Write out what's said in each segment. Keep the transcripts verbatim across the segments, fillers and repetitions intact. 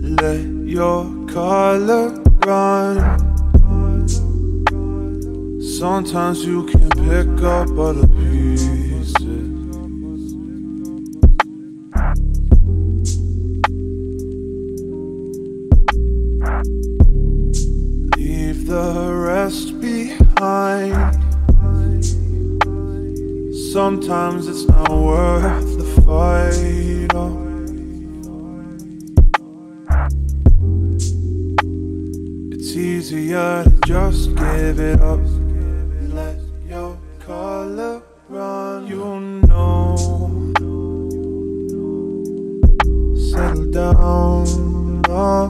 Let your color run. Sometimes you can pick up other pieces. Leave the rest behind. Sometimes it's not worth the fight. Oh. It's easier to just give it up. Let your color run. You know, settle down, oh.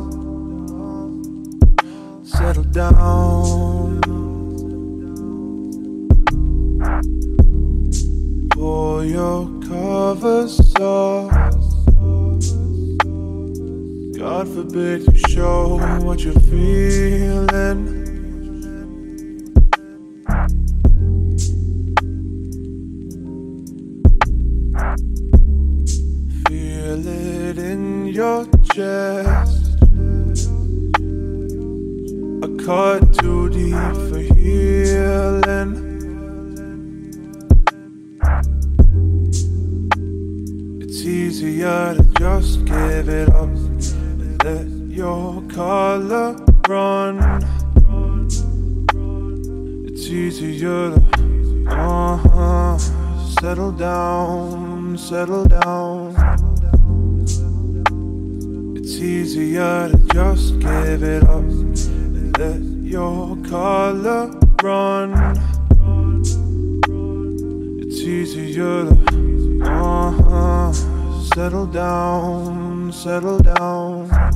Settle down. Pull your covers up. God forbid you show what you're feeling. Feel it in your chest. A cut too deep for healing. It's easier to just give it up. Let your color run. It's easier to uh-huh. Settle down, settle down. It's easier to just give it up. Let your color run. It's easier to uh-huh. Settle down, settle down.